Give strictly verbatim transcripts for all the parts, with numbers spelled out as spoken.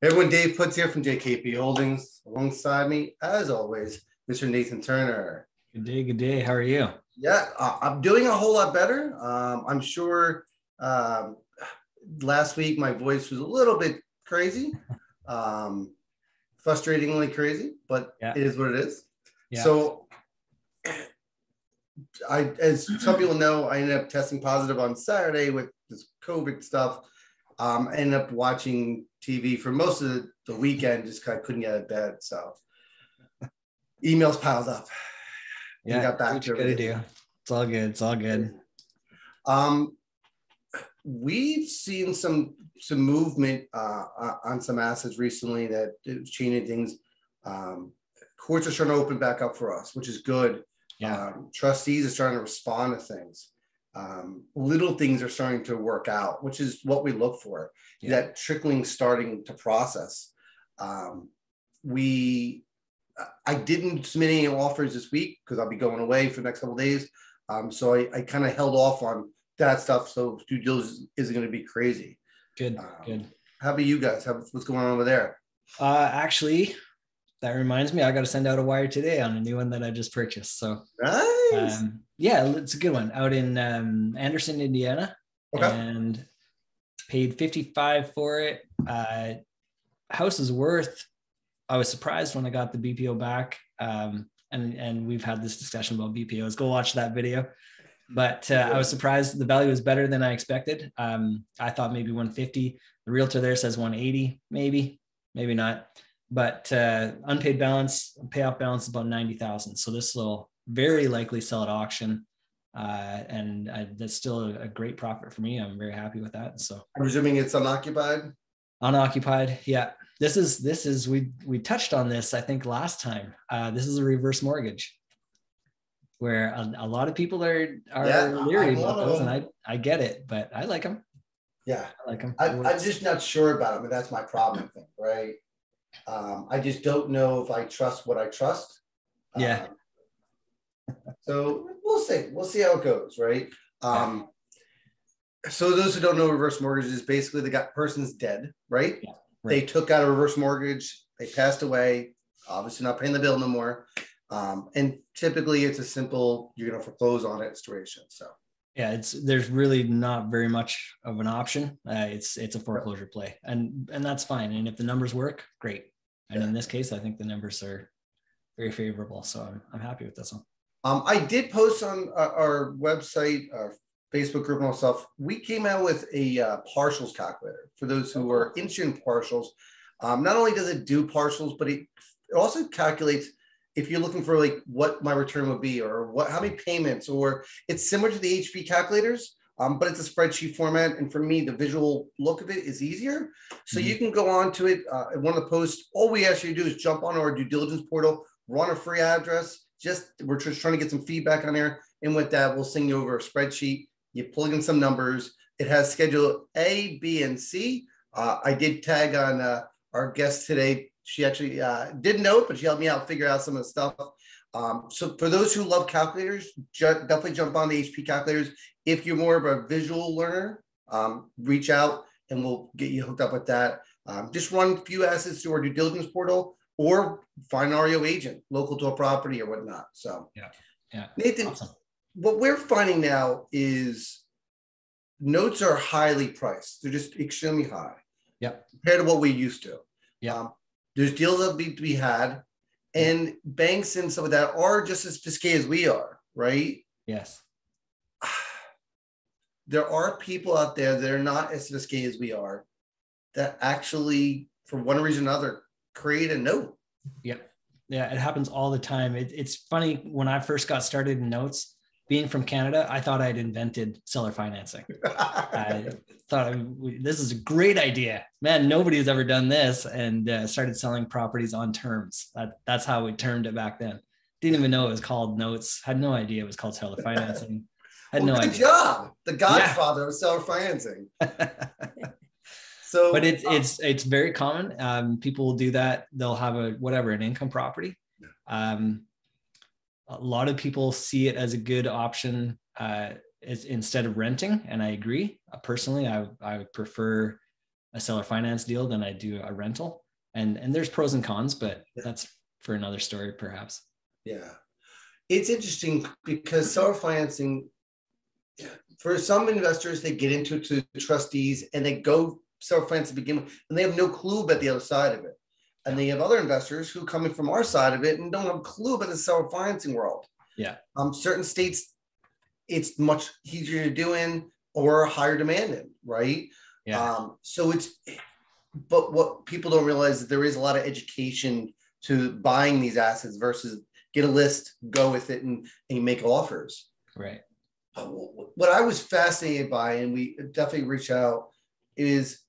Everyone, Dave Puts here from J K P Holdings. Alongside me, as always, Mister Nathan Turner. Good day, good day. How are you? Yeah, uh, I'm doing a whole lot better. Um, I'm sure um, last week my voice was a little bit crazy, um, frustratingly crazy, but yeah. It is what it is. Yeah. So, I, as some people know, I ended up testing positive on Saturday with this COVID stuff. Um, I ended up watching T V for most of the, the weekend, just kind of couldn't get out of bed. So emails piled up. Yeah, we got back to it. It's all good. It's all good. Um, we've seen some some movement uh, on some assets recently that is changing things. Um, courts are starting to open back up for us, which is good. Yeah. Um, trustees are starting to respond to things. Um, little things are starting to work out, which is what we look for, yeah. That trickling starting to process. Um, we, I didn't submit any offers this week because I'll be going away for the next couple of days. Um, so I, I kind of held off on that stuff. So due diligence isn't going to be crazy. Good, um, good. How about you guys? How, what's going on over there? Uh, actually, that reminds me, I got to send out a wire today on a new one that I just purchased. So nice. Um, yeah, it's a good one out in um, Anderson, Indiana, okay. And paid fifty-five for it. Uh, house is worth, I was surprised when I got the B P O back. Um, and, and we've had this discussion about B P Os. Go watch that video. But uh, I was surprised the value was better than I expected. Um, I thought maybe one fifty. The realtor there says one eighty, maybe, maybe not. But uh, unpaid balance, payoff balance is about ninety thousand. So this will very likely sell at auction. Uh, and I, that's still a, a great profit for me. I'm very happy with that. So I'm presuming it's unoccupied? Unoccupied, yeah. This is, this is we we touched on this, I think, last time. Uh, this is a reverse mortgage where a, a lot of people are, are yeah, leery about those. And I, I get it, but I like them. Yeah, I like them. I, I'm just not sure about them. And that's my problem, thing, right? Um, I just don't know if I trust what I trust. Yeah. Um, so we'll see. We'll see how it goes, right? Um, so those who don't know, reverse mortgages, basically the got person's dead, right? Yeah, right? They took out a reverse mortgage. They passed away, obviously not paying the bill no more. Um, and typically it's a simple, you're going to foreclose on it situation. So yeah, it's there's really not very much of an option. Uh, it's it's a foreclosure play, and and that's fine. And if the numbers work, great. And yeah. In this case, I think the numbers are very favorable, so I'm I'm happy with this one. Um, I did post on our, our website, our Facebook group, and all stuff. We came out with a uh, partials calculator for those who are interested in partials. Um, not only does it do partials, but it, it also calculates. If you're looking for like what my return would be or what, how many payments, or it's similar to the H P calculators, um, but it's a spreadsheet format. And for me, the visual look of it is easier. So mm-hmm. You can go on to it. Uh, in one of the posts, all we ask you to do is jump on our due diligence portal, run a free address. Just we're just trying to get some feedback on there. And with that, we'll send you over a spreadsheet. You plug in some numbers. It has schedule A, B, and C. Uh, I did tag on uh, our guest today. She actually uh, didn't know it, but she helped me out figure out some of the stuff. Um, so for those who love calculators, ju- definitely jump on the H P calculators. If you're more of a visual learner, um, reach out and we'll get you hooked up with that. Um, just run a few assets through our due diligence portal or find an R E O agent, local to a property or whatnot. So yeah, yeah. Nathan, awesome. What we're finding now is notes are highly priced. They're just extremely high yep. compared to what we used to. Yeah. Um, There's deals that need to be had, and banks and some of that are just as sophisticated as we are, right? Yes. There are people out there that are not as sophisticated as we are that actually, for one reason or another, create a note. Yeah. Yeah, it happens all the time. It, it's funny, when I first got started in notes, being from Canada, I thought I'd invented seller financing. I thought this is a great idea, man. Nobody's ever done this, and uh, started selling properties on terms. That, that's how we termed it back then. Didn't even know it was called notes. Had no idea it was called seller financing. Had well, no good idea. Job, the Godfather yeah. of seller financing. So, but it's it's it's very common. Um, people will do that. They'll have a whatever an income property. Um, A lot of people see it as a good option uh, as, instead of renting, and I agree. Uh, personally, I, I would prefer a a seller finance deal than I do a rental. And, and there's pros and cons, but that's for another story, perhaps. Yeah. It's interesting because seller financing, for some investors, they get into it to the trustees and they go seller finance to begin with, and they have no clue about the other side of it. And they have other investors who come in from our side of it and don't have a clue about the seller financing world. Yeah. Um, certain states, it's much easier to do in or higher demand in, right? Yeah. Um, so it's, but what people don't realize is there is a lot of education to buying these assets versus get a list, go with it, and, and you make offers. Right. Uh, what I was fascinated by, and we definitely reach out, is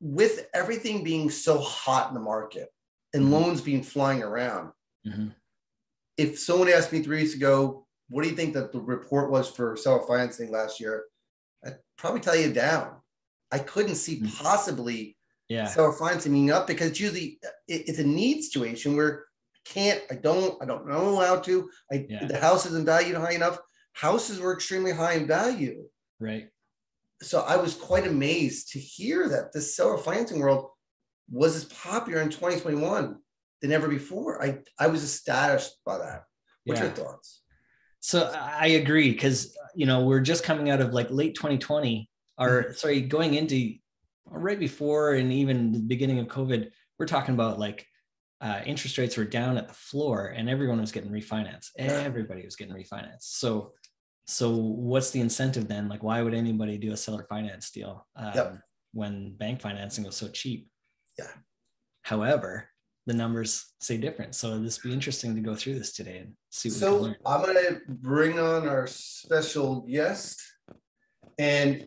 with everything being so hot in the market and mm-hmm. loans being flying around, mm-hmm. if someone asked me three weeks ago, what do you think that the report was for seller financing last year? I'd probably tell you down. I couldn't see possibly yeah. seller financing being up, because it's usually it, it's a need situation where I can't, I don't, I don't know how to, I, yeah. the house isn't valued high enough. Houses were extremely high in value. Right. So I was quite amazed to hear that the seller financing world was as popular in twenty twenty-one than ever before. I, I was astonished by that. What's yeah. your thoughts? So I agree, because, you know, we're just coming out of like late twenty twenty or sorry, going into right before and even the beginning of COVID, we're talking about like uh, interest rates were down at the floor and everyone was getting refinanced. Everybody was getting refinanced. So, so what's the incentive then? Like, why would anybody do a seller finance deal um, yep. when bank financing was so cheap? Yeah. However, the numbers say different. So this will be interesting to go through this today and see what so we can learn. So I'm going to bring on our special guest and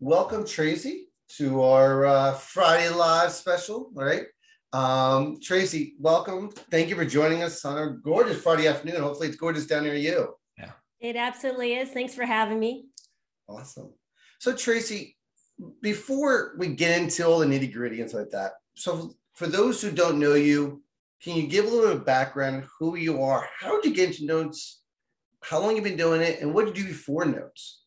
welcome Tracy to our uh, Friday Live special, right? Um, Tracy, welcome. Thank you for joining us on our gorgeous Friday afternoon. Hopefully it's gorgeous down near you. Yeah, it absolutely is. Thanks for having me. Awesome. So Tracy, before we get into all the nitty gritty and stuff like that, so for those who don't know you, can you give a little bit of background on who you are? How did you get into Notes? How long have you been doing it? And what did you do before Notes?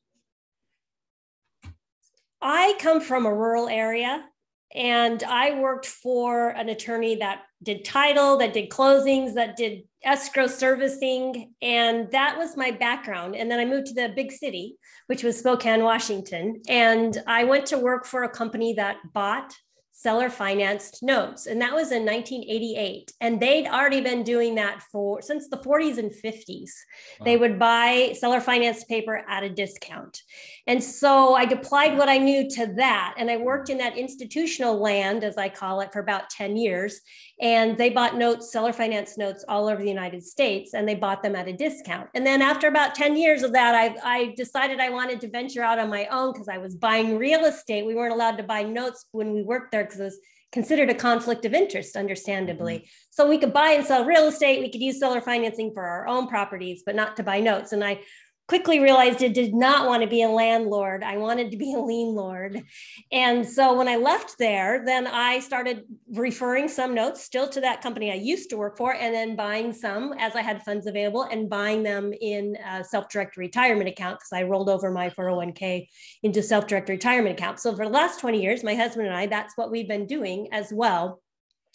I come from a rural area, and I worked for an attorney that did title, that did closings, that did escrow servicing, and that was my background. And then I moved to the big city, which was Spokane, Washington, and I went to work for a company that bought seller financed notes. And that was in nineteen eighty-eight. And they'd already been doing that for since the forties and fifties. Wow. They would buy seller financed paper at a discount. And so I applied what I knew to that. And I worked in that institutional land, as I call it, for about ten years. And they bought notes, seller financed notes all over the United States, and they bought them at a discount. And then after about ten years of that, I, I decided I wanted to venture out on my own because I was buying real estate. We weren't allowed to buy notes when we worked there because it was considered a conflict of interest, understandably. Mm-hmm. So we could buy and sell real estate. We could use seller financing for our own properties, but not to buy notes. And I quickly realized I did not want to be a landlord. I wanted to be a lien lord. And so when I left there, then I started referring some notes still to that company I used to work for, and then buying some as I had funds available and buying them in a self-directed retirement account, because I rolled over my four oh one k into self-directed retirement account. So for the last twenty years, my husband and I, that's what we've been doing as well,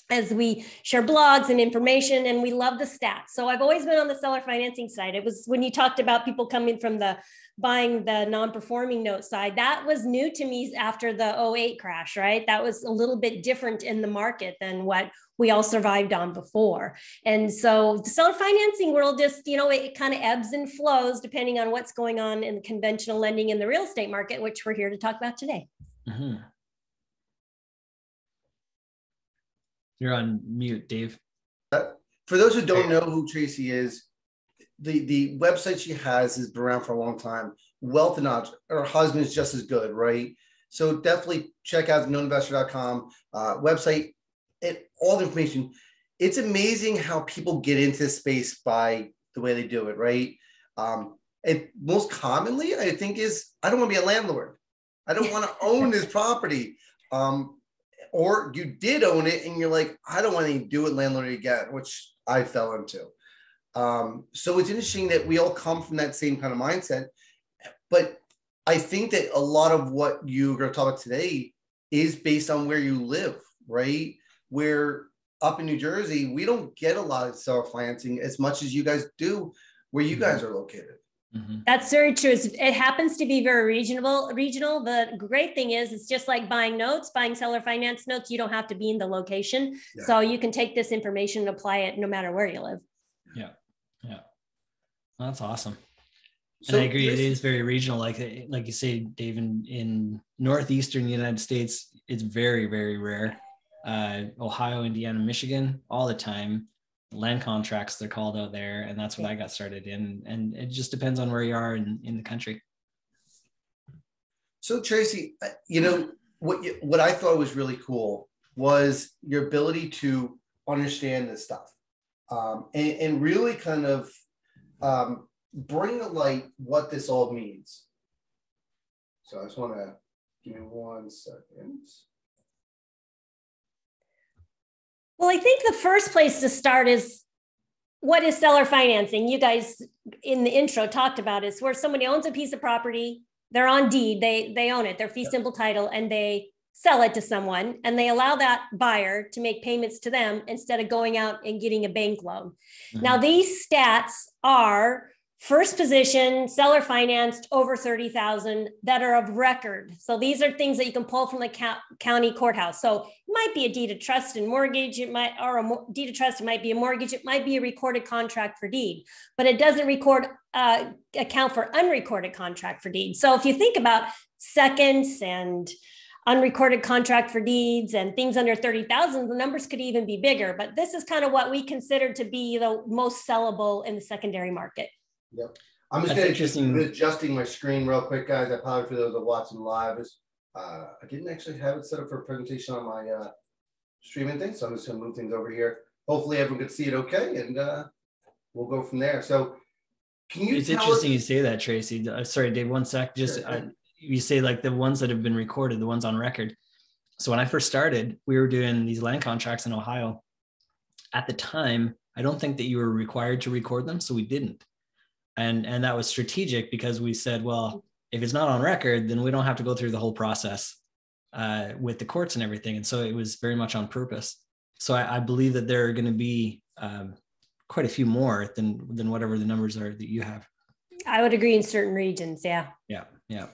as we share blogs and information, and we love the stats. So I've always been on the seller financing side. It was when you talked about people coming from the buying the non-performing note side, that was new to me after the oh eight crash, right? That was a little bit different in the market than what we all survived on before. And so the seller financing world just, you know, it, it kind of ebbs and flows depending on what's going on in the conventional lending in the real estate market, which we're here to talk about today. Mm-hmm. You're on mute, Dave. Uh, for those who don't know who Tracy is, the, the website she has has been around for a long time. Wealth and Odds, her husband is just as good, right? So definitely check out the note investor dot com uh, website and all the information. It's amazing how people get into this space by the way they do it, right? Um, and most commonly, I think, is I don't want to be a landlord. I don't want to own this property. Um, Or you did own it and you're like, I don't want to do it landlord again, which I fell into. Um, so it's interesting that we all come from that same kind of mindset. But I think that a lot of what you're going to talk about today is based on where you live, right? Where up in New Jersey, we don't get a lot of self-financing as much as you guys do where you mm-hmm. guys are located. Mm-hmm. That's very true. It's, it happens to be very regional. Regional. The great thing is, it's just like buying notes, buying seller finance notes. You don't have to be in the location. Yeah. So you can take this information and apply it no matter where you live. Yeah. Yeah. Well, that's awesome. So and I agree. It is very regional. Like, like you say, Dave, in, in Northeastern United States, it's very, very rare. Uh, Ohio, Indiana, Michigan, all the time. Land contracts, they're called out there, and that's what I got started in. And it just depends on where you are in, in the country. So Tracy, you know, what you, what I thought was really cool was your ability to understand this stuff um, and, and really kind of um, bring to light what this all means. So I just want to give me one second. Well, I think the first place to start is, what is seller financing? You guys in the intro talked about it. It's where somebody owns a piece of property, they're on deed, they, they own it, they're fee simple title, and they sell it to someone, and they allow that buyer to make payments to them instead of going out and getting a bank loan. Mm-hmm. Now, these stats are first position, seller financed over thirty thousand that are of record. So these are things that you can pull from the co- county courthouse. So it might be a deed of trust and mortgage. It might, or a mo- deed of trust. It might be a mortgage. It might be a recorded contract for deed, but it doesn't record uh, account for unrecorded contract for deed. So if you think about seconds and unrecorded contract for deeds and things under thirty thousand, the numbers could even be bigger. But this is kind of what we consider to be the most sellable in the secondary market. Yep. I'm just gonna just adjusting my screen real quick, guys. I apologize for those that are watching live. Is uh, I didn't actually have it set up for a presentation on my uh, streaming thing, so I'm just gonna move things over here. Hopefully, everyone can see it okay, and uh, we'll go from there. So, can you? It's tell interesting us- you say that, Tracy. Uh, sorry, Dave. One sec. Just sure. uh, you say like the ones that have been recorded, the ones on record. So when I first started, we were doing these land contracts in Ohio. At the time, I don't think that you were required to record them, so we didn't. And and that was strategic because we said, well, if it's not on record, then we don't have to go through the whole process uh, with the courts and everything. And so it was very much on purpose. So I, I believe that there are going to be um, quite a few more than than whatever the numbers are that you have. I would agree in certain regions. Yeah. Yeah. Yeah.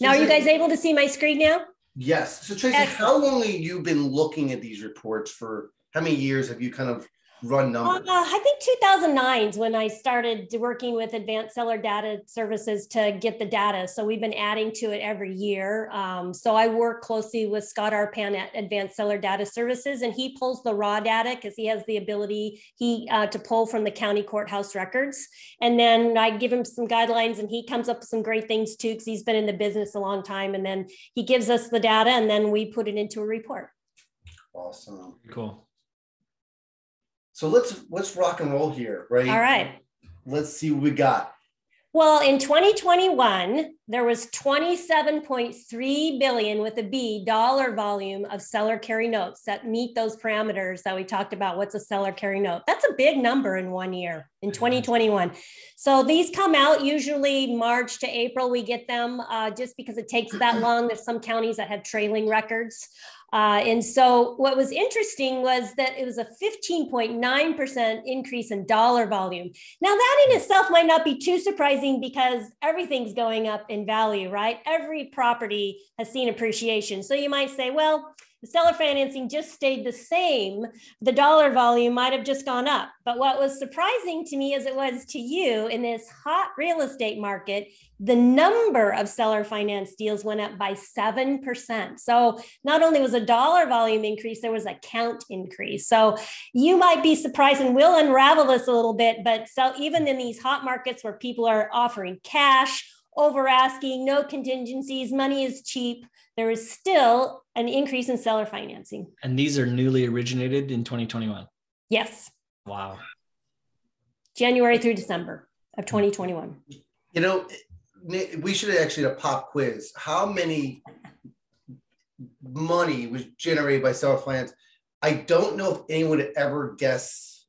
Now, are you guys able to see my screen now? Yes. So Tracy, Excellent. How long have you been looking at these reports for? How many years have you kind of run numbers? Uh, I think two thousand nine is when I started working with Advanced Seller Data Services to get the data. So we've been adding to it every year. Um, so I work closely with Scott Arpan at Advanced Seller Data Services, and he pulls the raw data because he has the ability he uh, to pull from the county courthouse records. And then I give him some guidelines, and he comes up with some great things too because he's been in the business a long time. And then he gives us the data, and then we put it into a report. Awesome. Cool. So let's let's rock and roll here, right? All right. Let's see what we got. Well, in twenty twenty-one, there was twenty-seven point three billion dollars with a B dollar volume of seller carry notes that meet those parameters that we talked about. What's a seller carry note? That's a big number in one year, in twenty twenty-one. So these come out usually March to April. We get them uh, just because it takes that long. There's some counties that have trailing records. Uh, and so what was interesting was that it was a fifteen point nine percent increase in dollar volume. Now that in itself might not be too surprising because everything's going up in value, right? Every property has seen appreciation. So you might say, well, the seller financing just stayed the same. The dollar volume might have just gone up. But what was surprising to me, as it was to you, in this hot real estate market, the number of seller finance deals went up by seven percent. So not only was a dollar volume increase, there was a count increase. So you might be surprised, and we'll unravel this a little bit, but so even in these hot markets where people are offering cash, over asking, no contingencies, money is cheap, there is still an increase in seller financing. And these are newly originated in twenty twenty-one? Yes. Wow. January through December of twenty twenty-one. You know, we should have actually done a pop quiz. How many money was generated by seller finance? I don't know if anyone would ever guess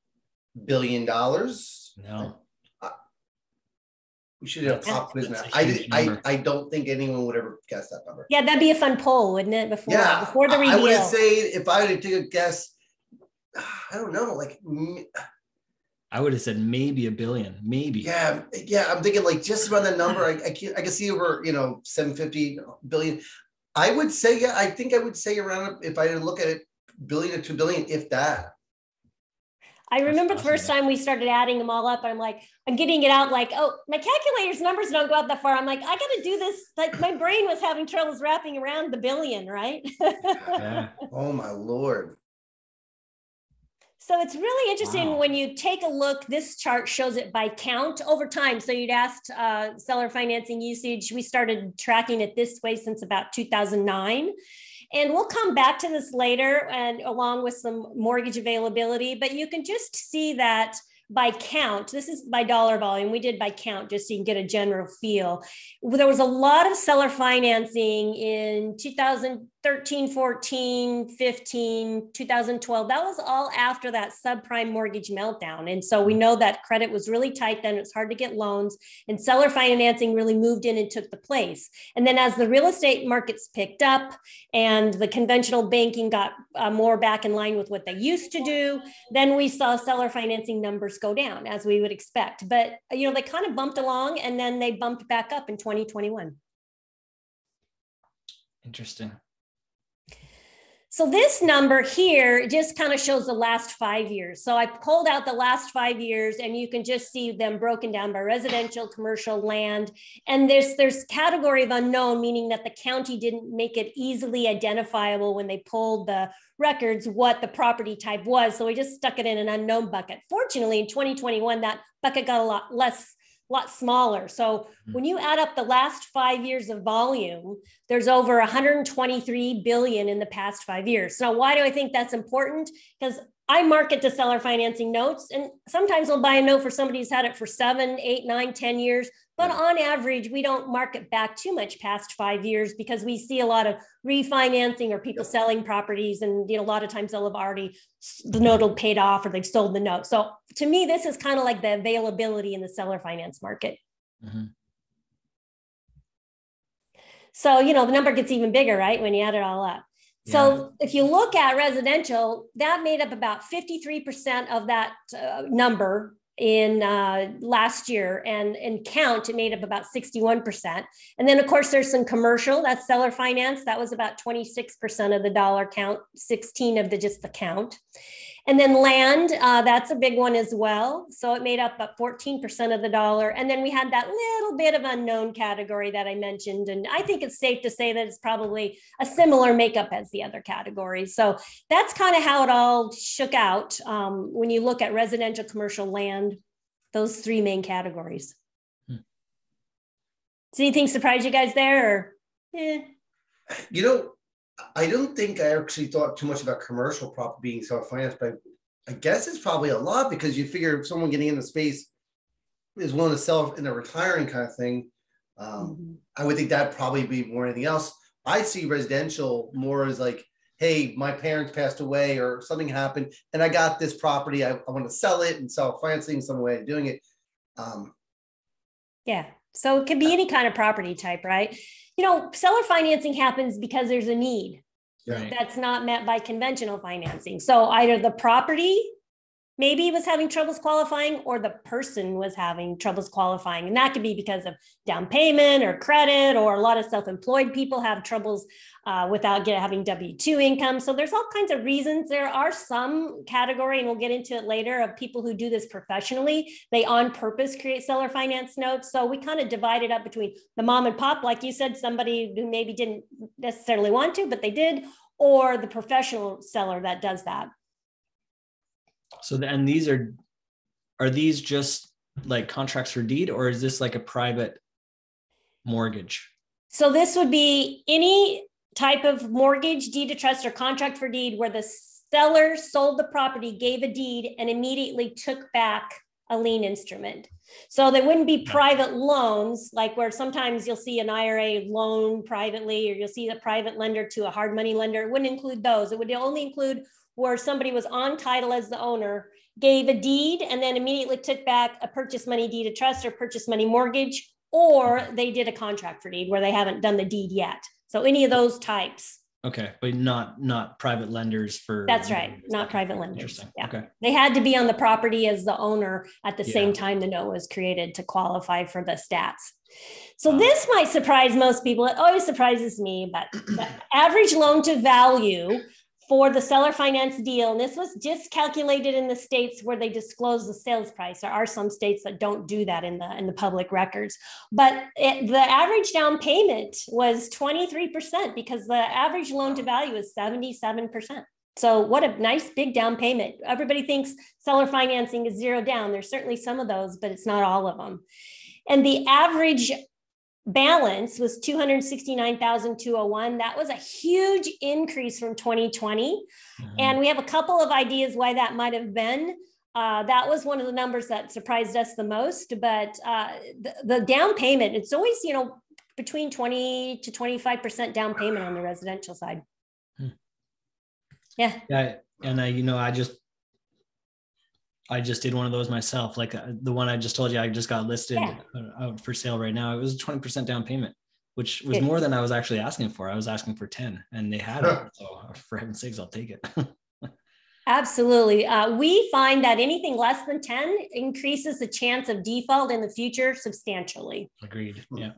billion dollars. No. We should have top business. I, I, I don't think anyone would ever guess that number. Yeah, that'd be a fun poll, wouldn't it? Before, yeah, before the reveal. I would say if I would take a guess, I don't know, like. I would have said maybe a billion, maybe. Yeah, yeah. I'm thinking like just around that number. I, I can't. I can see over, you know, seven fifty billion. I would say, yeah. I think I would say around, if I look at it, billion or two billion, if that. I remember the first time we started adding them all up. I'm like, I'm getting it out like, oh, my calculator's numbers don't go out that far. I'm like, I got to do this. Like my brain was having troubles wrapping around the billion, right? Yeah. Oh my Lord. So it's really interesting, wow, when you take a look, this chart shows it by count over time. So you'd asked uh, seller financing usage. We started tracking it this way since about two thousand nine. And we'll come back to this later, and along with some mortgage availability, but you can just see that by count. This is by dollar volume. We did by count just so you can get a general feel. There was a lot of seller financing in two thousand thirteen, fourteen, fifteen, two thousand twelve. That was all after that subprime mortgage meltdown. And so we know that credit was really tight then. It's hard to get loans, and seller financing really moved in and took the place. And then as the real estate markets picked up and the conventional banking got uh, more back in line with what they used to do, then we saw seller financing numbers go down as we would expect. But, you know, they kind of bumped along and then they bumped back up in twenty twenty-one. Interesting. So this number here just kind of shows the last five years. So I pulled out the last five years and you can just see them broken down by residential, commercial, land. And there's, there's category of unknown, meaning that the county didn't make it easily identifiable when they pulled the records what the property type was. So we just stuck it in an unknown bucket. Fortunately, in twenty twenty-one, that bucket got a lot less, lot smaller. So when you add up the last five years of volume, there's over one hundred twenty-three billion in the past five years. So why do I think that's important? Because I market to seller financing notes, and sometimes I'll buy a note for somebody who's had it for seven, eight, nine, ten years. But on average, we don't market back too much past five years because we see a lot of refinancing or people, yep, selling properties. And you know, a lot of times they'll have already, the note will paid off or they've sold the note. So to me, this is kind of like the availability in the seller finance market. Mm-hmm. So, you know, the number gets even bigger, right? When you add it all up. So if you look at residential, that made up about fifty-three percent of that uh, number in uh, last year, and in count, it made up about sixty-one percent. And then of course, there's some commercial, that's seller finance. That was about twenty-six percent of the dollar count, sixteen of the, just the count. And then land, uh, that's a big one as well. So it made up about fourteen percent of the dollar. And then we had that little bit of unknown category that I mentioned. And I think it's safe to say that it's probably a similar makeup as the other categories. So that's kind of how it all shook out um, when you look at residential, commercial, land, those three main categories. Hmm. Does anything surprise you guys there? Or, eh? You know, I don't think I actually thought too much about commercial property being self-financed, but I guess it's probably a lot because you figure if someone getting into space is willing to sell in a retiring kind of thing, um, mm-hmm. I would think that'd probably be more than anything else. I see residential more as like, hey, my parents passed away or something happened and I got this property. I, I want to sell it and self-financing some way of doing it. Um, yeah. So it could be any kind of property type, right? You know, seller financing happens because there's a need, right, that's not met by conventional financing. So either the property maybe was having troubles qualifying or the person was having troubles qualifying. And that could be because of down payment or credit, or a lot of self-employed people have troubles uh, without get, having W two income. So there's all kinds of reasons. There are some category, and we'll get into it later, of people who do this professionally. They on purpose create seller finance notes. So we kind of divide it up between the mom and pop, like you said, somebody who maybe didn't necessarily want to, but they did, or the professional seller that does that. So then these are, are these just like contracts for deed, or is this like a private mortgage? So this would be any type of mortgage, deed of trust, or contract for deed where the seller sold the property, gave a deed, and immediately took back a lien instrument. So they wouldn't be private loans, like where sometimes you'll see an I R A loan privately, or you'll see the private lender to a hard money lender. It wouldn't include those. It would only include where somebody was on title as the owner, gave a deed, and then immediately took back a purchase money deed of trust or purchase money mortgage, or they did a contract for deed where they haven't done the deed yet. So any of those types. Okay, but not not private lenders for. That's right, not private lenders. Yeah. Okay. They had to be on the property as the owner at the yeah. same time the note was created to qualify for the stats. So um, this might surprise most people. It always surprises me, but the average loan to value for the seller finance deal, and this was just calculated in the states where they disclose the sales price. There are some states that don't do that in the in the public records, but it, the average down payment was twenty-three percent because the average loan to value is seventy-seven percent. So what a nice big down payment. Everybody thinks seller financing is zero down. There's certainly some of those, but it's not all of them. And the average balance was two hundred sixty-nine thousand two hundred one. That was a huge increase from twenty twenty. Mm-hmm. And we have a couple of ideas why that might have been. Uh, that was one of the numbers that surprised us the most. But uh, the, the down payment, it's always, you know, between twenty to twenty-five percent down payment on the residential side. Hmm. Yeah. Yeah. And I, you know, I just, I just did one of those myself. Like the one I just told you, I just got listed yeah. out for sale right now. It was a twenty percent down payment, which was more than I was actually asking for. I was asking for ten and they had it. So for heaven's sakes, I'll take it. Absolutely. Uh, we find that anything less than ten increases the chance of default in the future substantially. Agreed. Yeah.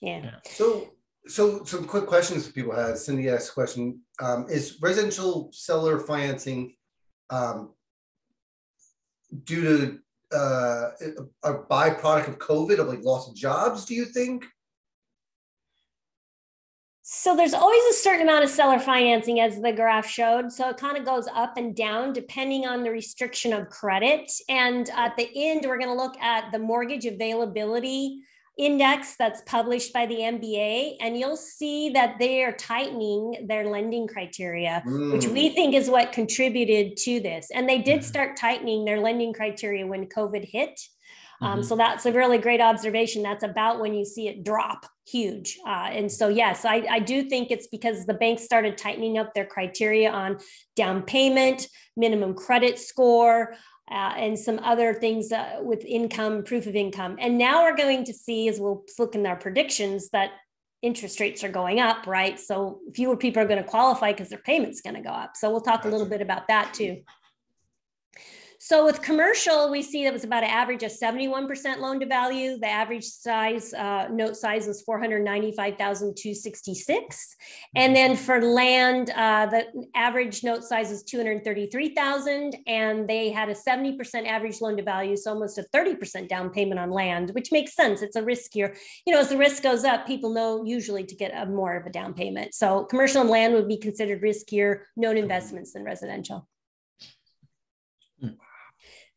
Yeah. yeah. So, so some quick questions people had. Cindy asked a question. Um, is residential seller financing, um, due to uh, a byproduct of COVID, of like loss of jobs, do you think? So there's always a certain amount of seller financing, as the graph showed. So it kind of goes up and down depending on the restriction of credit. And at the end, we're going to look at the mortgage availability index that's published by the M B A, and you'll see that they are tightening their lending criteria, mm. which we think is what contributed to this. And they did start tightening their lending criteria when COVID hit. Um, mm-hmm. So that's a really great observation. That's about when you see it drop huge. Uh, and so, yes, I, I do think it's because the banks started tightening up their criteria on down payment, minimum credit score, Uh, and some other things uh, with income, proof of income. And now we're going to see, as we'll look in our predictions, that interest rates are going up, right? So fewer people are going to qualify because their payment's going to go up. So we'll talk a little bit about that too. So with commercial, we see that was about an average of seventy-one percent loan to value. The average size, uh, note size was four hundred ninety-five thousand two hundred sixty-six. And then for land, uh, the average note size is two hundred thirty-three thousand. And they had a seventy percent average loan to value, so almost a thirty percent down payment on land, which makes sense. It's a riskier, you know, as the risk goes up, people know usually to get a more of a down payment. So commercial and land would be considered riskier known investments than residential.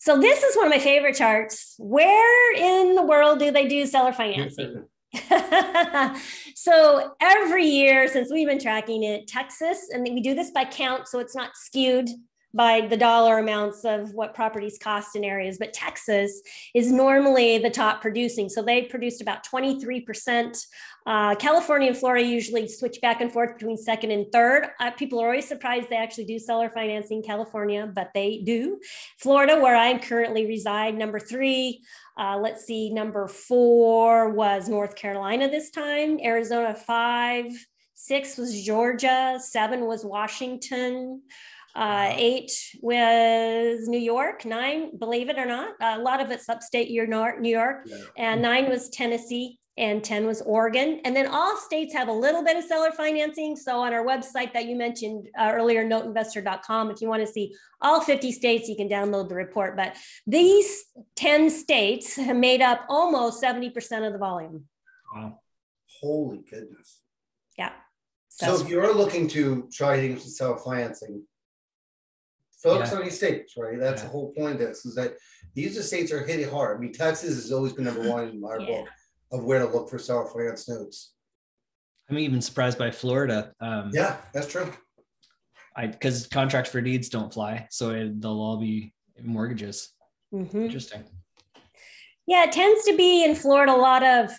So this is one of my favorite charts. Where in the world do they do seller financing? So every year since we've been tracking it, Texas, and we do this by count, so it's not skewed by the dollar amounts of what properties cost in areas, but Texas is normally the top producing. So they produced about twenty-three percent. Uh, California and Florida usually switch back and forth between second and third. Uh, people are always surprised they actually do seller financing in California, but they do. Florida, where I currently reside, number three. Uh, let's see, number four was North Carolina this time. Arizona, five. Six was Georgia. Seven was Washington. Uh, eight was New York, nine, believe it or not, a lot of it's upstate New York, yeah. and nine was Tennessee, and ten was Oregon. And then all states have a little bit of seller financing. So on our website that you mentioned uh, earlier, note investor dot com, if you want to see all fifty states, you can download the report. But these ten states have made up almost seventy percent of the volume. Wow. Holy goodness. Yeah. So, so if you're looking to try to get some seller financing, focus yeah. on these states, right? That's yeah. the whole point of this, is that these are states are hitting hard. I mean, Texas has always been number one in my yeah. book of where to look for seller finance notes. I'm even surprised by Florida. Um, yeah, that's true. I because contracts for deeds don't fly, so it, they'll all be mortgages. Mm-hmm. Interesting. Yeah, it tends to be in Florida a lot of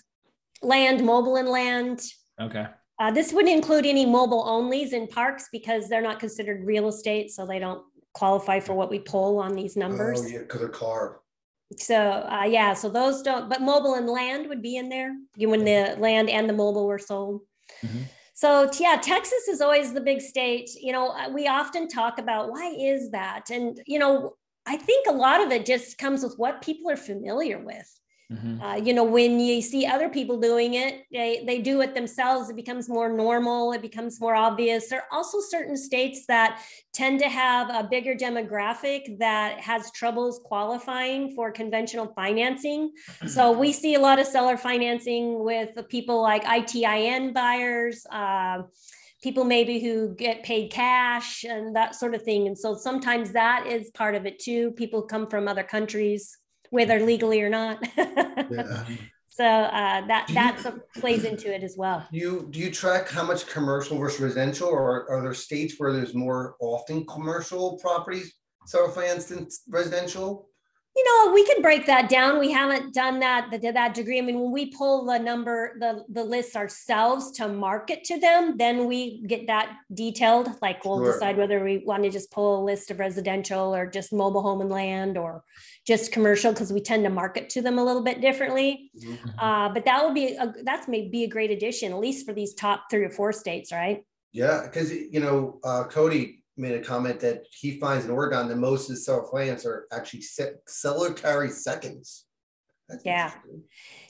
land, mobile and land. Okay. Uh, this wouldn't include any mobile onlys in parks because they're not considered real estate, so they don't qualify for what we pull on these numbers. Oh, yeah, because they're carved. So uh, yeah, so those don't, but mobile and land would be in there when the land and the mobile were sold. Mm-hmm. So yeah, Texas is always the big state. You know, we often talk about why is that? And, you know, I think a lot of it just comes with what people are familiar with. Mm-hmm. Uh, you know, when you see other people doing it, they, they do it themselves. It becomes more normal. It becomes more obvious. There are also certain states that tend to have a bigger demographic that has troubles qualifying for conventional financing. So we see a lot of seller financing with people like I T I N buyers, uh, people maybe who get paid cash and that sort of thing. And so sometimes that is part of it too. People come from other countries, whether legally or not. Yeah. So uh, that that plays into it as well. Do you, do you track how much commercial versus residential, or are there states where there's more often commercial properties seller financed than residential? You know, we can break that down. We haven't done that to that degree. I mean, when we pull the number, the, the lists ourselves to market to them, then we get that detailed. Like we'll sure. decide whether we want to just pull a list of residential or just mobile home and land or just commercial, because we tend to market to them a little bit differently. Mm-hmm. Uh, but that would be, a, that's maybe a great addition, at least for these top three or four states, right? Yeah, because, you know, uh, Cody made a comment that he finds in Oregon that most of the seller financed are actually seller carry seconds. That's yeah. Interesting.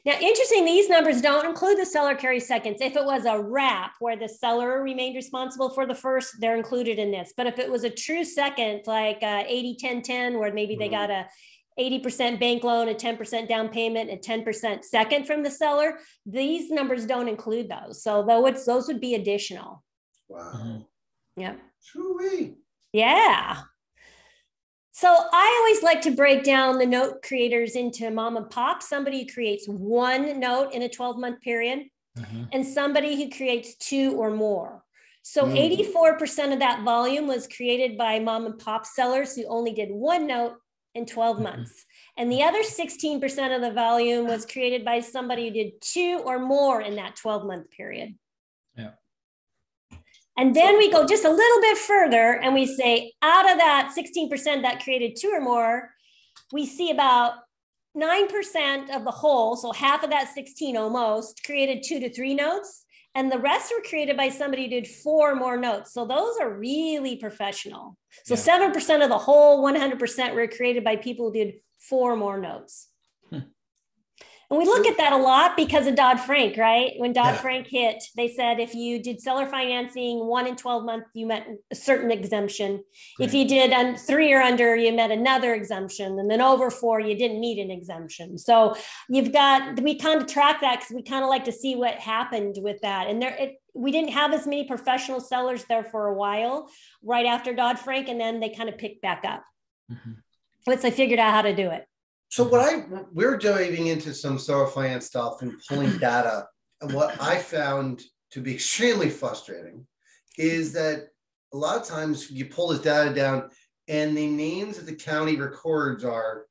Now, interesting, these numbers don't include the seller carry seconds. If it was a wrap where the seller remained responsible for the first, they're included in this. But if it was a true second, like uh, eighty, ten, ten, where maybe mm-hmm. they got a eighty percent bank loan, a ten percent down payment, and ten percent second from the seller, these numbers don't include those. So those, those would be additional. Wow. Mm-hmm. Yeah. Truly. Yeah. So I always like to break down the note creators into mom and pop. Somebody who creates one note in a twelve month period, mm-hmm. and somebody who creates two or more. So mm-hmm. eighty-four percent of that volume was created by mom and pop sellers who only did one note in twelve mm-hmm. months. And the other sixteen percent of the volume was created by somebody who did two or more in that twelve month period. Yeah. And then we go just a little bit further and we say out of that sixteen percent that created two or more, we see about nine percent of the whole, so half of that sixteen almost, created two to three notes. And the rest were created by somebody who did four more notes. So those are really professional. So yeah. seven percent of the whole one hundred percent were created by people who did four more notes. And we look at that a lot because of Dodd-Frank, right? When Dodd-Frank yeah. hit, they said if you did seller financing one in twelve months, you met a certain exemption. Great. If you did um, three or under, you met another exemption. And then over four, you didn't need an exemption. So you've got, we kind of track that because we kind of like to see what happened with that. And there, it, we didn't have as many professional sellers there for a while, right after Dodd-Frank, and then they kind of picked back up. Mm-hmm. Once they figured out how to do it. So what I, we're diving into some seller finance stuff and pulling data. And what I found to be extremely frustrating is that a lot of times you pull this data down and the names of the county records are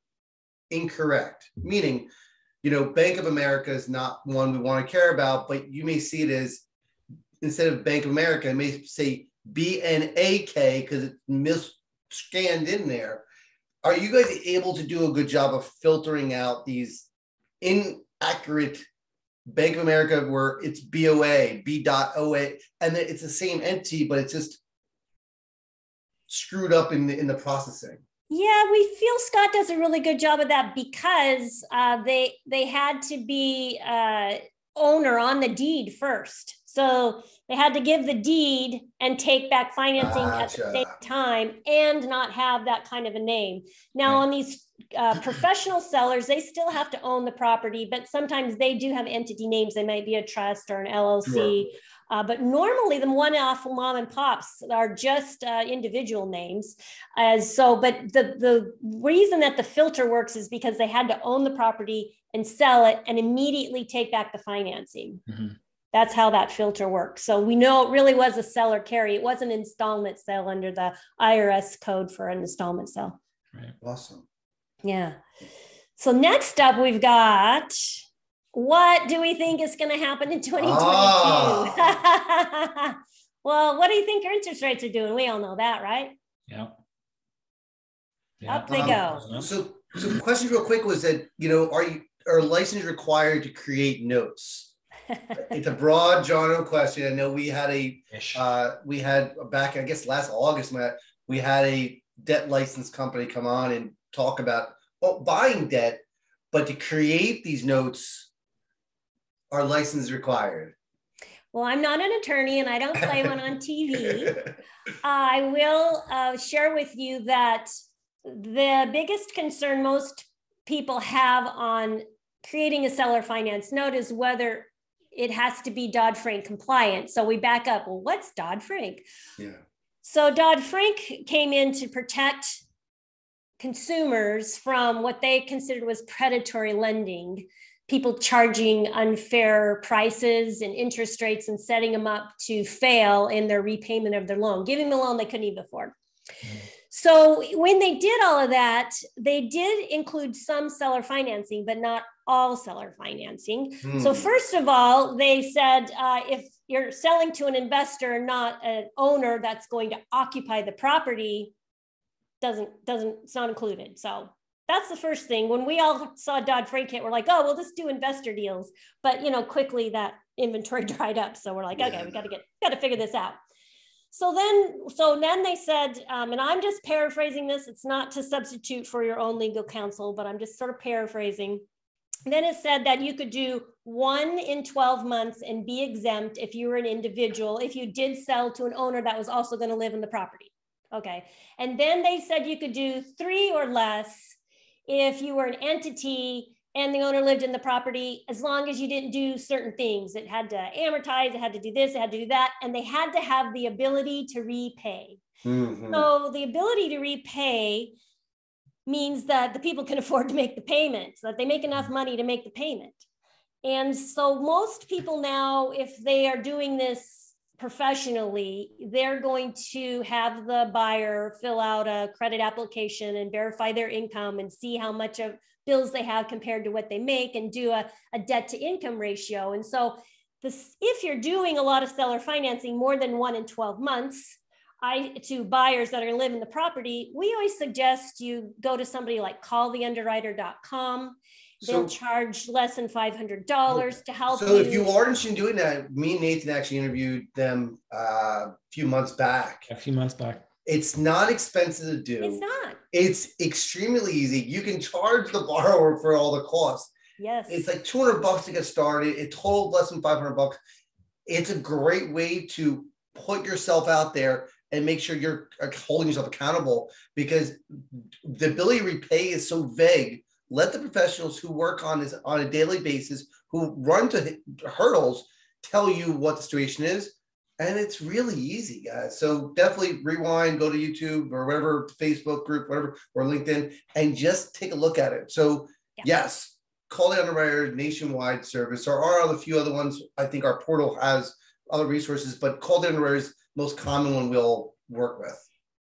incorrect. Meaning, you know, Bank of America is not one we want to care about, but you may see it as, instead of Bank of America, it may say B N A K because it's mis-scanned in there. Are you guys able to do a good job of filtering out these inaccurate Bank of America where it's B O A, B O A, and then it's the same entity, but it's just screwed up in the, in the processing? Yeah, we feel Scott does a really good job of that because uh, they, they had to be uh, owner on the deed first. So they had to give the deed and take back financing gotcha. At the same time and not have that kind of a name. Now right. on these uh, professional sellers, they still have to own the property, but sometimes they do have entity names. They might be a trust or an L L C, sure. uh, but normally the one-off mom and pops are just uh, individual names. As so, but the, the reason that the filter works is because they had to own the property and sell it and immediately take back the financing. Mm-hmm. That's how that filter works. So we know it really was a seller carry. It was an installment sale under the I R S code for an installment sale. Right. Awesome. Yeah. So next up, we've got What do we think is going to happen in twenty twenty-two? Oh. Well, what do you think your interest rates are doing? We all know that, right? Yeah. yeah. Up they um, go. So, so the question real quick was that, you know, are you are licenses required to create notes? It's a broad genre question. I know we had a, uh, we had back, I guess last August, we had a debt license company come on and talk about well, buying debt, but to create these notes, our license required. Well, I'm not an attorney and I don't play one on T V. Uh, I will uh, share with you that the biggest concern most people have on creating a seller finance note is whether it has to be Dodd-Frank compliant. So we back up, well, what's Dodd-Frank? Yeah. So Dodd-Frank came in to protect consumers from what they considered was predatory lending. People charging unfair prices and interest rates and setting them up to fail in their repayment of their loan, giving the loan they couldn't even afford. Mm-hmm. So when they did all of that, they did include some seller financing, but not all seller financing. Mm-hmm. So first of all, they said, uh, if you're selling to an investor, not an owner that's going to occupy the property, doesn't, doesn't, it's not included. So that's the first thing. When we all saw Dodd-Frank hit, we're like, oh, we'll just do investor deals. But, you know, quickly that inventory dried up. So we're like, okay, yeah. we got to get, got to figure this out. So then, so then they said, um, and I'm just paraphrasing this. It's not to substitute for your own legal counsel, but I'm just sort of paraphrasing. And then it said that you could do one in twelve months and be exempt if you were an individual, if you did sell to an owner that was also going to live in the property. Okay. And then they said you could do three or less if you were an entity and the owner lived in the property, as long as you didn't do certain things. It had to amortize, it had to do this, it had to do that, and they had to have the ability to repay. Mm-hmm. So the ability to repay means that the people can afford to make the payments, that they make enough money to make the payment. And so most people now, if they are doing this professionally, they're going to have the buyer fill out a credit application and verify their income and see how much of bills they have compared to what they make and do a, a debt to income ratio. And so this, if you're doing a lot of seller financing, more than one in twelve months, I, to buyers that are living in the property, we always suggest you go to somebody like call the underwriter dot com. They'll so, charge less than five hundred dollars to help. So you. If you are interested in doing that, me and Nathan actually interviewed them uh, a few months back. A few months back. It's not expensive to do. It's not. It's extremely easy. You can charge the borrower for all the costs. Yes. It's like two hundred bucks to get started. It totaled less than five hundred bucks. It's a great way to put yourself out there and make sure you're holding yourself accountable, because the ability to repay is so vague. Let the professionals who work on this on a daily basis, who run to hurdles, tell you what the situation is. And it's really easy, guys. So definitely rewind, go to YouTube or whatever Facebook group, whatever, or LinkedIn, and just take a look at it. So yeah. Yes, Call the Underwriter nationwide service. There are a few other ones. I think our portal has other resources, but Call the Underwriter is the most common one we'll work with.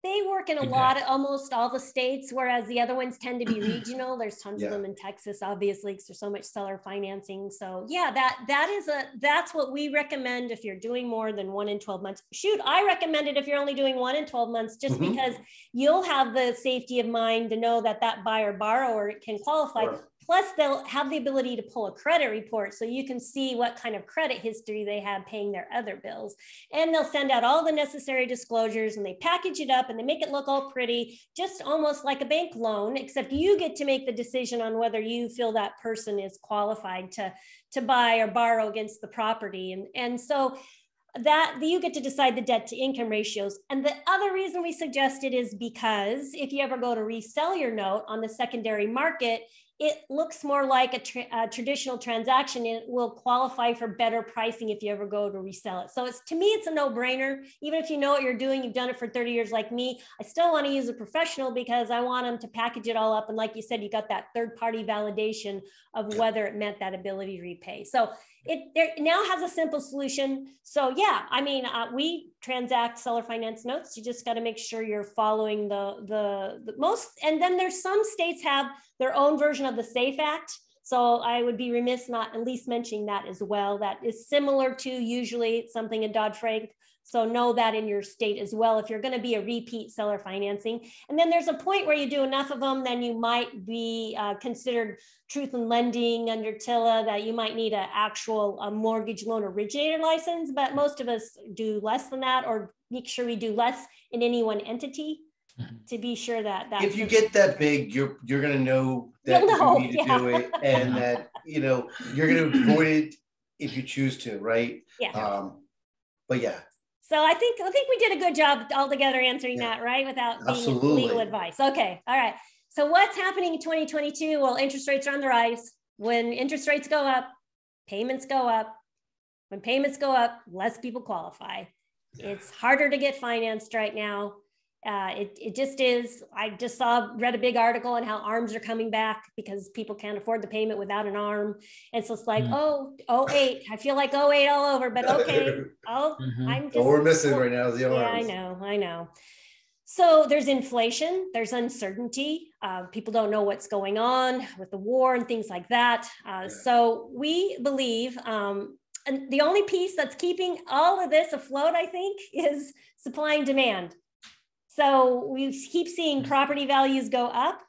They work in a lot of almost all the states, whereas the other ones tend to be regional. There's tons yeah. of them in Texas, obviously, because there's so much seller financing. So yeah, that that is a that's what we recommend if you're doing more than one in twelve months. Shoot, I recommend it if you're only doing one in twelve months, just mm-hmm. because you'll have the safety of mind to know that that buyer borrower can qualify. Sure. Plus, they'll have the ability to pull a credit report so you can see what kind of credit history they have paying their other bills. And they'll send out all the necessary disclosures and they package it up and they make it look all pretty, just almost like a bank loan, except you get to make the decision on whether you feel that person is qualified to, to buy or borrow against the property. And, and so that you get to decide the debt to income ratios. And the other reason we suggest it is because if you ever go to resell your note on the secondary market, it looks more like a, tra a traditional transaction. It will qualify for better pricing if you ever go to resell it. So it's, to me, it's a no-brainer. Even if you know what you're doing, you've done it for thirty years like me, I still want to use a professional because I want them to package it all up. And like you said, you got that third-party validation of whether it meant that ability to repay. So it, it now has a simple solution. So yeah, I mean, uh, we transact seller finance notes. You just got to make sure you're following the, the, the most. And then there's some states have their own version of the SAFE Act. So I would be remiss not at least mentioning that as well. That is similar to usually something in Dodd-Frank. So know that in your state as well, if you're going to be a repeat seller financing. And then there's a point where you do enough of them, then you might be uh, considered truth in lending under T I L A, that you might need an actual uh, mortgage loan originator license. But most of us do less than that, or make sure we do less in any one entity to be sure that that. If you get that big, you're you're going to know that you know, you need to yeah. do it, and that you know you're going to avoid it if you choose to, right? Yeah. Um, but yeah. So I think I think we did a good job altogether answering yeah. that, right? Without being legal advice. Okay. All right. So what's happening in twenty twenty-two? Well, interest rates are on the rise. When interest rates go up, payments go up. When payments go up, less people qualify. Yeah. It's harder to get financed right now. Uh, it, it just is. I just saw, read a big article on how arms are coming back because people can't afford the payment without an arm. And so it's like, mm-hmm. oh, oh, eight. I feel like oh, eight all over, but okay. Oh, mm-hmm. I'm just. All we're missing oh, right now is the arms. Yeah, I know. I know. So there's inflation, there's uncertainty. Uh, people don't know what's going on with the war and things like that. Uh, yeah. So we believe, um, and the only piece that's keeping all of this afloat, I think, is supply and demand. So we keep seeing property values go up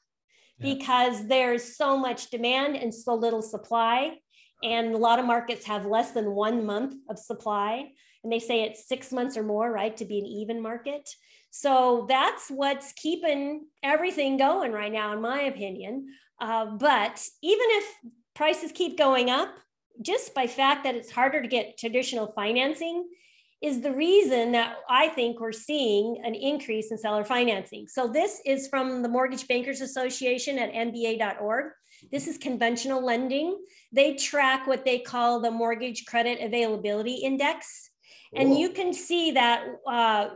yeah. because there's so much demand and so little supply. And a lot of markets have less than one month of supply. And they say it's six months or more, right, to be an even market. So that's what's keeping everything going right now, in my opinion. Uh, but even if prices keep going up, just by fact that it's harder to get traditional financing, is the reason that I think we're seeing an increase in seller financing. So this is from the Mortgage Bankers Association at M B A dot org. This is conventional lending. They track what they call the Mortgage Credit Availability Index. Cool. And you can see that uh,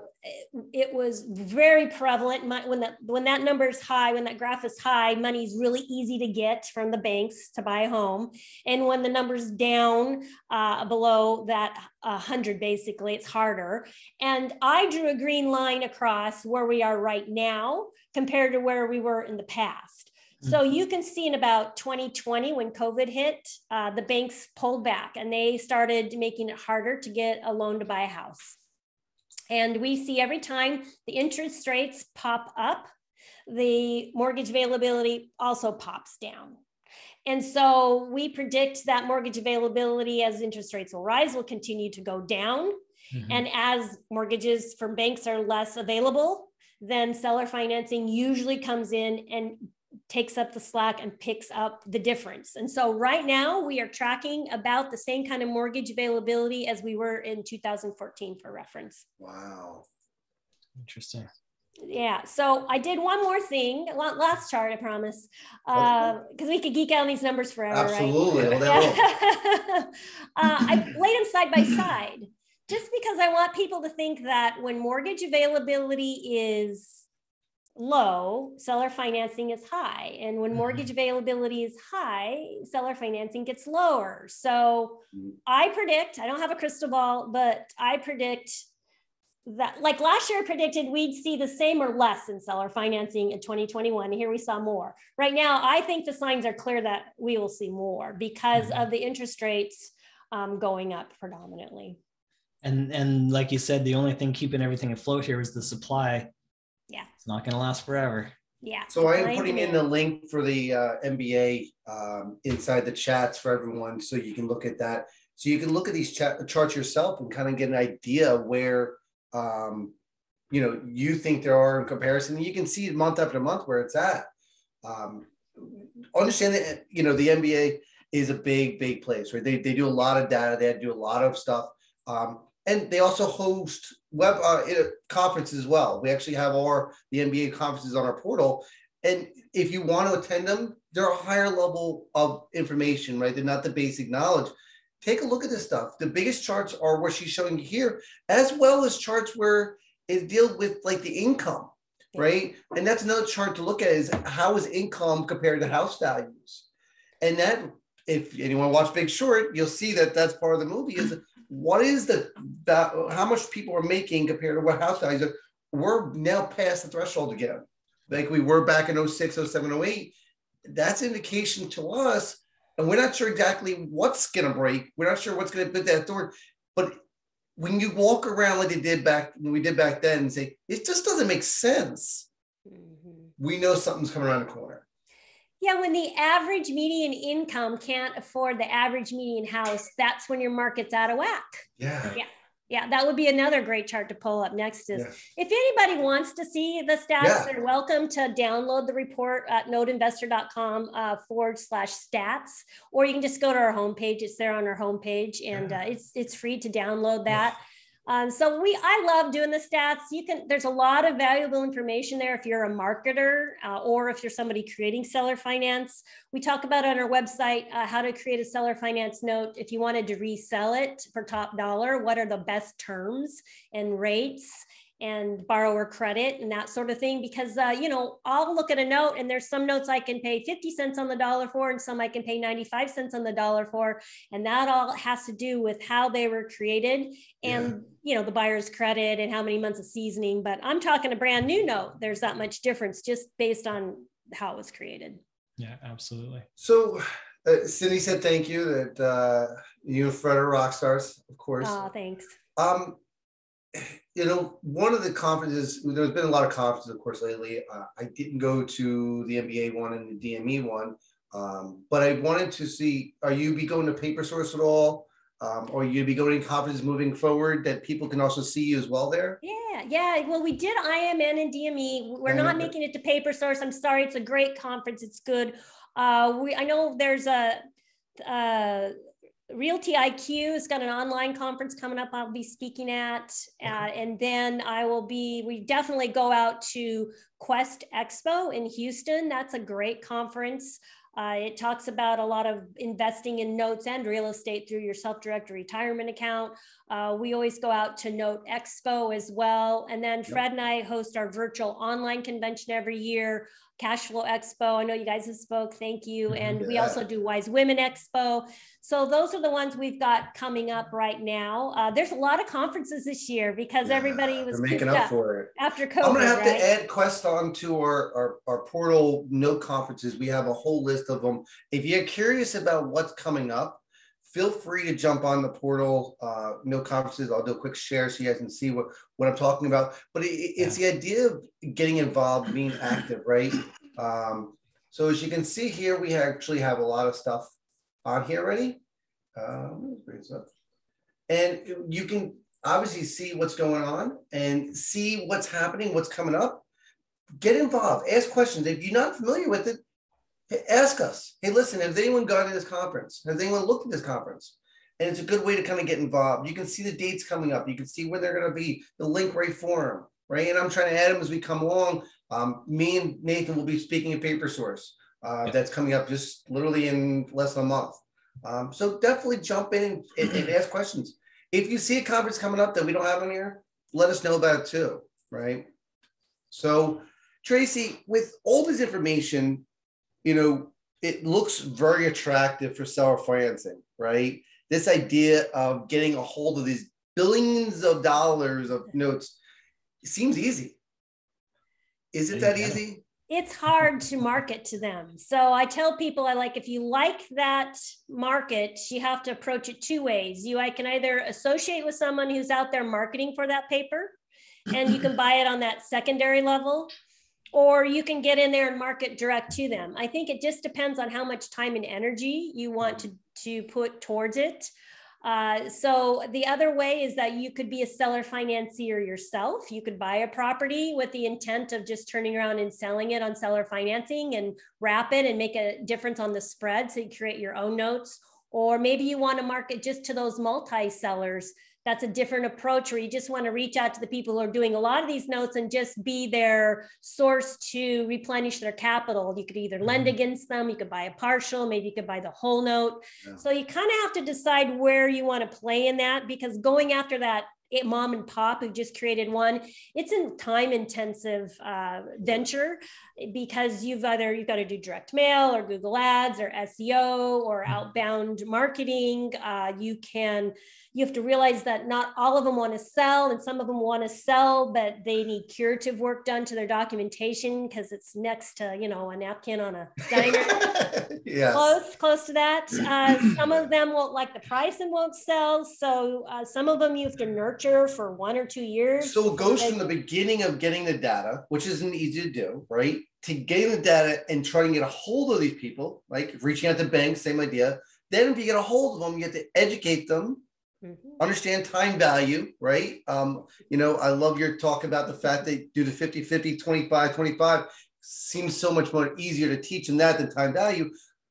it was very prevalent. When that, when that number is high, when that graph is high, money's really easy to get from the banks to buy a home. And when the number's down uh, below that one hundred, basically, it's harder. And I drew a green line across where we are right now compared to where we were in the past. So you can see in about twenty twenty, when COVID hit, uh, the banks pulled back and they started making it harder to get a loan to buy a house. And we see every time the interest rates pop up, the mortgage availability also pops down. And so we predict that mortgage availability, as interest rates will rise, will continue to go down. Mm-hmm. And as mortgages from banks are less available, then seller financing usually comes in and takes up the slack and picks up the difference. And so right now we are tracking about the same kind of mortgage availability as we were in two thousand fourteen for reference. Wow. Interesting. Yeah. So I did one more thing. Last chart, I promise. Uh, because we could geek out on these numbers forever. Absolutely. Right? Well, yeah. uh, I laid them side by side just because I want people to think that when mortgage availability is low, seller financing is high. And when mortgage availability is high, seller financing gets lower. So I predict, I don't have a crystal ball, but I predict that, like last year I predicted we'd see the same or less in seller financing in twenty twenty-one. Here we saw more. Right now, I think the signs are clear that we will see more because of the interest rates um, going up predominantly. And, and like you said, the only thing keeping everything afloat here is the supply. Yeah. It's not going to last forever. Yeah. So I am putting in the link for the uh, M B A um, inside the chats for everyone. So you can look at that. So you can look at these chat charts yourself and kind of get an idea where, um, you know, you think there are in comparison. You can see month after month where it's at. Um, understand that, you know, the M B A is a big, big place, right? They, they do a lot of data. They do a lot of stuff. Um, and they also host web uh, conferences as well. We actually have our the M B A conferences on our portal, and if you want to attend them, they're a higher level of information, right? They're not the basic knowledge. Take a look at this stuff. The biggest charts are what she's showing you here, as well as charts where it deals with like the income, right? And that's another chart to look at, is how is income compared to house values. And that, if anyone watched Big Short, you'll see that that's part of the movie is what is the, how much people are making compared to what house values are. We're now past the threshold again. Like we were back in oh six, oh seven, oh eight. That's indication to us and we're not sure exactly what's going to break. We're not sure what's going to fit that door. But when you walk around like they did back when we did back then and say, it just doesn't make sense. Mm-hmm. We know something's coming around the corner. Yeah, when the average median income can't afford the average median house, that's when your market's out of whack. Yeah. Yeah. Yeah, that would be another great chart to pull up next is, yeah. If anybody wants to see the stats, yeah. They're welcome to download the report at noteinvestor.com uh, forward slash stats, or you can just go to our homepage. It's there on our homepage, and yeah. uh, it's it's free to download that. Yeah. Um, so we, I love doing the stats. You can, there's a lot of valuable information there if you're a marketer uh, or if you're somebody creating seller finance. We talk about on our website uh, how to create a seller finance note. If you wanted to resell it for top dollar, what are the best terms and rates and borrower credit and that sort of thing? Because, uh, you know, I'll look at a note and there's some notes I can pay fifty cents on the dollar for and some I can pay ninety-five cents on the dollar for. And that all has to do with how they were created and, yeah. you know, the buyer's credit and how many months of seasoning. But I'm talking a brand new note. There's that much difference just based on how it was created. Yeah, absolutely. So uh, Cindy said, thank you, that uh, you and Fred are rock stars, of course. Oh, thanks. Um, you know, one of the conferences, there's been a lot of conferences, of course, lately. Uh, I didn't go to the M B A one and the D M E one, um, but I wanted to see, are you be going to Paper Source at all? Um, or you'd be going to conferences moving forward that people can also see you as well there? Yeah, yeah. Well, we did I M N and D M E. We're not making it to Paper Source. I'm sorry. It's a great conference. It's good. Uh, we I know there's a uh, Realty I Q has got an online conference coming up I'll be speaking at. Uh, and then I will be, we definitely go out to Quest Expo in Houston. That's a great conference. Uh, it talks about a lot of investing in notes and real estate through your self-directed retirement account. Uh, we always go out to Note Expo as well. And then Fred yep. and I host our virtual online convention every year, Cashflow Expo. I know you guys have spoke. Thank you. And yeah. we also do Wise Women Expo. So those are the ones we've got coming up right now. Uh, there's a lot of conferences this year because yeah, everybody was making up, up for it after COVID. I'm going to have right? to add Quest onto our, our, our portal note conferences. We have a whole list of them. If you're curious about what's coming up, feel free to jump on the portal, uh, note conferences. I'll do a quick share so you guys can see what, what I'm talking about. But it, it's yeah. the idea of getting involved, being active, right? Um, so as you can see here, we actually have a lot of stuff on here already. Um, and you can obviously see what's going on and see what's happening, what's coming up. Get involved, ask questions. If you're not familiar with it, ask us. Hey, listen, has anyone gone to this conference? Has anyone looked at this conference? And it's a good way to kind of get involved. You can see the dates coming up. You can see where they're going to be, the link right for them, right? And I'm trying to add them as we come along. Um, me and Nathan will be speaking at Paper Source. Uh, yeah. That's coming up just literally in less than a month. Um, so definitely jump in and, and ask questions. If you see a conference coming up that we don't have on here, let us know about it too, right? So Tracy, with all this information, you know, it looks very attractive for seller financing, right? This idea of getting a hold of these billions of dollars of notes seems easy. Is it that easy? It's hard to market to them. So I tell people, I like, if you like that market, you have to approach it two ways. You I can either associate with someone who's out there marketing for that paper, and you can buy it on that secondary level, or you can get in there and market direct to them. I think it just depends on how much time and energy you want to, to put towards it. Uh, so the other way is that you could be a seller financier yourself. You could buy a property with the intent of just turning around and selling it on seller financing and wrap it and make a difference on the spread. So you create your own notes, or maybe you want to market just to those multi-sellers. That's a different approach, where you just want to reach out to the people who are doing a lot of these notes and just be their source to replenish their capital. You could either lend against them, you could buy a partial, maybe you could buy the whole note. Yeah. So you kind of have to decide where you want to play in that, because going after that mom and pop who just created one, it's a time intensive uh, venture, because you've either, you've got to do direct mail or Google ads or S E O or outbound marketing. Uh, you can, you have to realize that not all of them want to sell, and some of them want to sell, but they need curative work done to their documentation because it's next to, you know, a napkin on a diner. Yes. Close, close to that. Uh, some of them won't like the price and won't sell. So uh, some of them you have to nurture for one or two years. So it goes from the beginning of getting the data, which isn't easy to do, right? To getting the data and trying to get a hold of these people, like reaching out to banks, same idea. Then if you get a hold of them, you have to educate them. Mm-hmm. Understand time value, right? Um, you know, I love your talk about the fact that due to fifty, fifty, twenty-five, twenty-five seems so much more easier to teach them that than time value,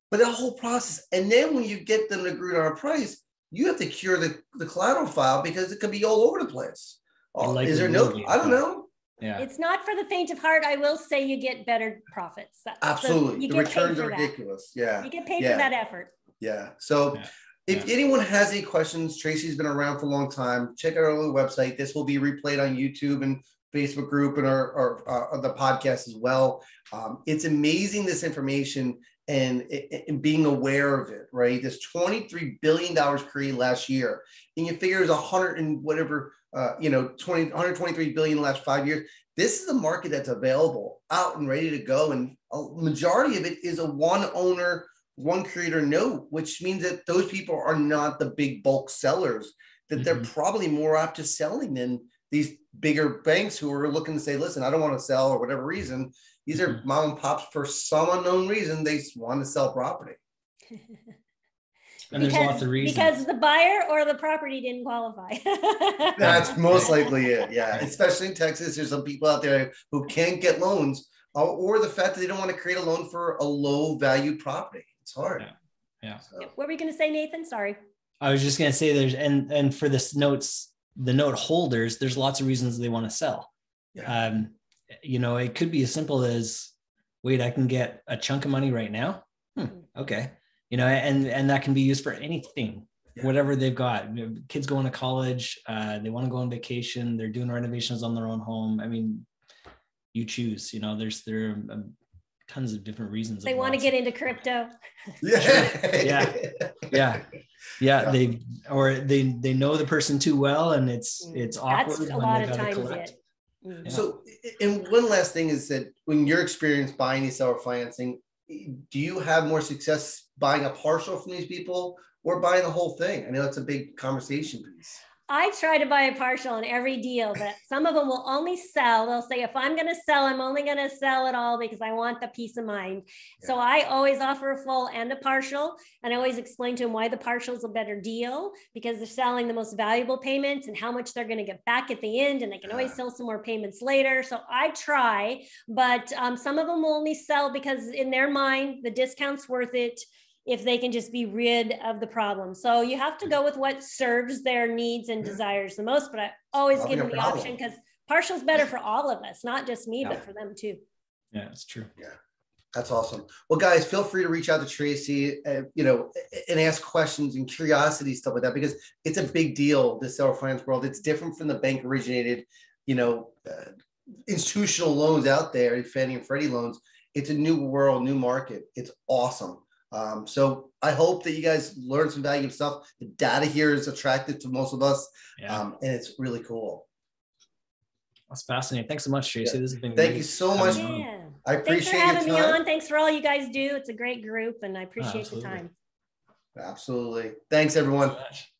but that whole process. And then when you get them to agree on a price, you have to cure the, the collateral file because it could be all over the place. Oh, like is there no, I don't know. Yeah. It's not for the faint of heart. I will say you get better profits. That's absolutely. So you the get returns paid for are ridiculous. That. Yeah. You get paid yeah. for that effort. Yeah. So yeah. If yeah. anyone has any questions, Tracy's been around for a long time. Check out our little website. This will be replayed on YouTube and Facebook group and our, our, our, our the podcast as well. Um, it's amazing, this information and, and being aware of it, right? This twenty-three billion dollars created last year, and you figure it's a hundred and whatever, uh, you know, twenty, one hundred twenty-three billion dollars in the last five years. This is a market that's available, out and ready to go. And a majority of it is a one owner, one creator note, which means that those people are not the big bulk sellers, that mm-hmm. they're probably more apt to selling than these bigger banks who are looking to say, listen, I don't want to sell or whatever reason. These mm-hmm. are mom and pops for some unknown reason. They want to sell property. And because, there's lots of reasons. Because the buyer or the property didn't qualify. That's most likely it. Yeah. Especially in Texas, there's some people out there who can't get loans, or the fact that they don't want to create a loan for a low value property. It's hard. Yeah. yeah. So. What were you going to say, Nathan? Sorry. I was just going to say there's, and, and for this notes, the note holders, there's lots of reasons they want to sell. Yeah. Um, you know, it could be as simple as, wait, I can get a chunk of money right now. Hmm, okay. You know, and, and that can be used for anything, yeah. whatever they've got. You know, kids going to college, uh, they want to go on vacation. They're doing renovations on their own home. I mean, you choose, you know, there's, there are um, tons of different reasons. They want to get into crypto. Yeah. yeah. Yeah. Yeah. They, or they, they know the person too well, and it's, it's awkward. That's a lot of times it. Yeah. So, and one last thing is that when you're experienced buying these seller financing, do you have more success buying a partial from these people or buying the whole thing? I know that's a big conversation piece. I try to buy a partial in every deal, but some of them will only sell. They'll say, if I'm going to sell, I'm only going to sell it all because I want the peace of mind. Yeah. So I always offer a full and a partial. And I always explain to them why the partial is a better deal, because they're selling the most valuable payments and how much they're going to get back at the end. And they can always sell some more payments later. So I try, but um, some of them will only sell because in their mind, the discount's worth it if they can just be rid of the problem. So you have to go with what serves their needs and yeah. desires the most, but I always That'll give them the problem. option, because partial is better for all of us, not just me, yeah. but for them too. Yeah, it's true. Yeah, that's awesome. Well, guys, feel free to reach out to Tracy, uh, you know, and ask questions and curiosity, stuff like that, because it's a big deal, the seller finance world. It's different from the bank originated, you know, uh, institutional loans out there, Fannie and Freddie loans. It's a new world, new market. It's awesome. Um, so I hope that you guys learned some valuable stuff. The data here is attractive to most of us, yeah. um, and it's really cool. That's fascinating. Thanks so much, Tracy. Yeah. This has been Thank great. you so much. Yeah. I appreciate Thanks for having your time. me on. Thanks for all you guys do. It's a great group, and I appreciate oh, the time. Absolutely. Thanks, everyone. Thanks so